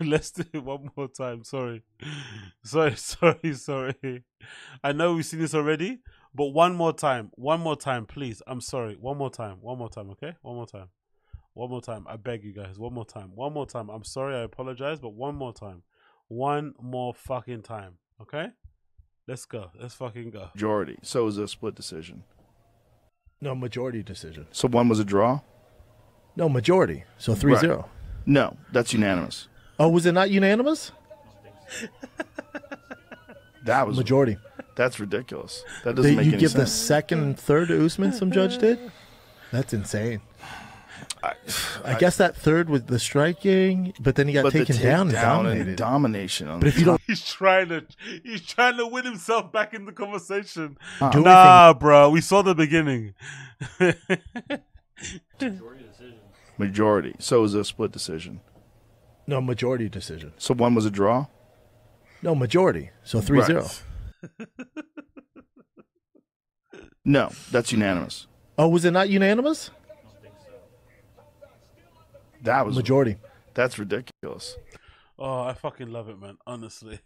Let's do it one more time. Sorry. I know we've seen this already, but one more time, please. I'm sorry. One more time, okay? One more time. I beg you guys. One more time. I'm sorry. I apologize, but one more time. One more fucking time, okay? Let's go. Let's fucking go. Majority. So it was a split decision. No, majority decision. So one was a draw? No, majority. So 3-0. Right. No, that's unanimous. Oh, was it not unanimous? That was majority. That's ridiculous. That doesn't make any sense. You give the second and third to Usman, some judge did? That's insane. I guess that third was the striking, but then he got taken down and dominated. And domination on but if you don't, he's trying to win himself back in the conversation. Nah, bro, we saw the beginning. Majority. So it was a split decision. No, majority decision. So one was a draw? No, majority. So 3-0. Right. No, that's unanimous. Oh, was it not unanimous? I don't think so. That was majority. That's ridiculous. Oh, I fucking love it, man. Honestly.